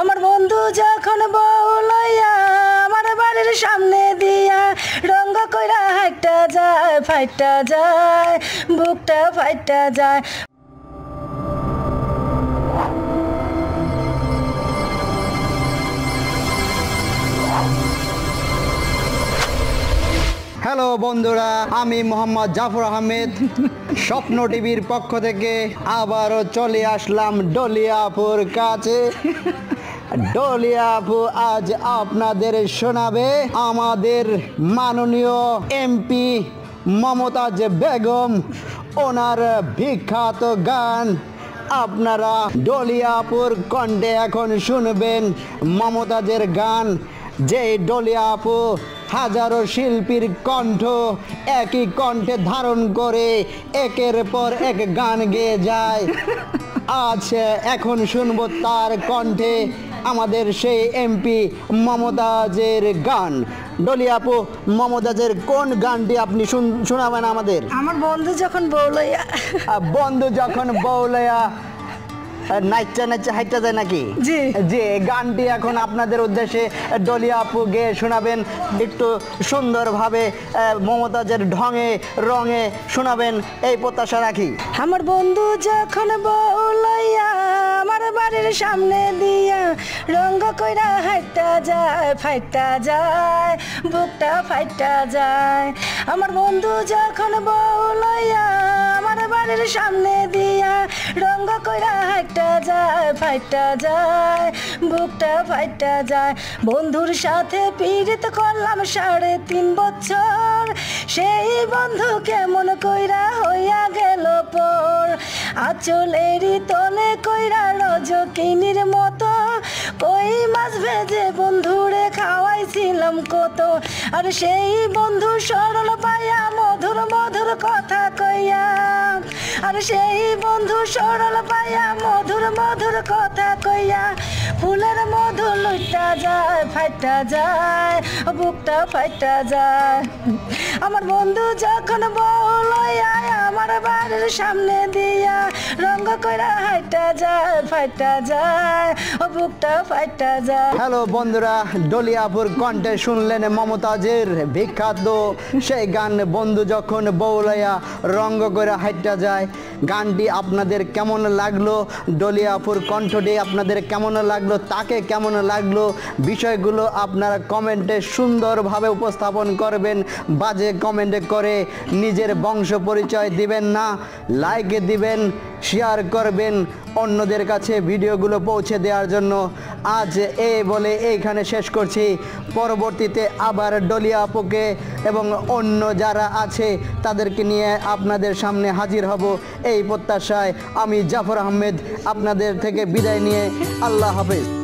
আমার বন্ধু যখন বউ লইয়া আমার বাড়ির সামনে দিয়া রঙ্গ কইরা হাইটা যায় ফাইটা যায় বুকটা ফাইটা যায়। হ্যালো বন্ধুরা, আমি মোহাম্মদ জাফর আহমেদ, স্বপ্ন টিভির পক্ষ থেকে আবারও চলে আসলাম ডলি আপুর কাছে। ডলি আপু আজ আপনাদের শোনাবে আমাদের মাননীয় এমপি মমতাজ বেগম ওনার বিখ্যাত গান। আপনারা ডলি আপুর কণ্ঠে এখন শুনবেন মমতাজের গান, যেই ডলি আপু হাজারো শিল্পীর কণ্ঠ একই কণ্ঠে ধারণ করে একের পর এক গান গেয়ে যায়। আজ এখন শুনবো তার কণ্ঠে আমাদের সেই এমপি মমতাজের গান। ডলি আপু, মমতাজের কোন গানটি আপনি শোনাবেন আমাদের? আমার বন্ধু যখন বউলয়া। বন্ধু যখন বউলয়া নাচা নাচা হাইটা যায় নাকি? জি জি, গানটি এখন আপনাদের উদ্দেশ্যে ডলি আপু গেয়ে শোনাবেন। একটু সুন্দরভাবে মমতাজের ঢঙে রঙে শোনাবেন, এই প্রত্যাশা রাখি। আমার বন্ধু যখন বউ লইয়া আমার বাড়ির সামনে দিয়া রঙ্গ কইরা হাইটা যায় ফাইটা যায় বুকটা ফাইটা যায়। আমার বন্ধু যখন বউ লইয়া আমার বাড়ির সামনে দিয়া রঙ্গ কইরা হাইটা যায় ফাইটা যায় বুকটা ফাইটা যায়। বন্ধুর সাথে পীড়িত করলাম 3.5 বছর, সেই বন্ধু কেমন কইরা হইয়া গেল পর। আচলেরই তলে কইরা রজকিনীর মতো কই মাছ ভেজে বন্ধুরে খাওয়াইছিলাম কত। আর সেই বন্ধু সরল পাইয়া মধুর মধুর কথা কইয়া, আর সেই বন্ধু সরল পাইয়া মধুর মধুর কথা কইয়া ফুলের মধু লুটা যায় ফাইটা যায় বুকটা ফাইটা যায়। আমার বন্ধু যখন বউ লইয়া আমার বাড়ির সামনে দিয়া রঙ্গ কইরা হাইটা যায় ফাইটা যায় বুকটা ফাইটা যায়। হ্যালো বন্ধুরা, ডলি আপুর কণ্ঠে শুনলেন মমতাজের বিখ্যাত সেই গান বন্ধু যখন বউ লইয়া রঙ্গ কইরা হাইটা যায়। গানটি আপনাদের কেমন লাগলো? ডলি আপুর কণ্ঠটি আপনাদের কেমন লাগলো? তাকে কেমন লাগলো? বিষয়গুলো আপনারা কমেন্টে সুন্দরভাবে উপস্থাপন করবেন। বাজে কমেন্টে করে নিজের বংশ পরিচয় দিবেন না। লাইক দিবেন, শেয়ার করবেন অন্যদের কাছে ভিডিওগুলো পৌঁছে দেওয়ার জন্য। আজ এই বলে এইখানে শেষ করছি। পরবর্তীতে আবার ডলি আপুকে এবং অন্য যারা আছে তাদেরকে নিয়ে আপনাদের সামনে হাজির হব, এই প্রত্যাশায় আমি জাফর আহমেদ আপনাদের থেকে বিদায় নিয়ে আল্লাহ হাফেজ।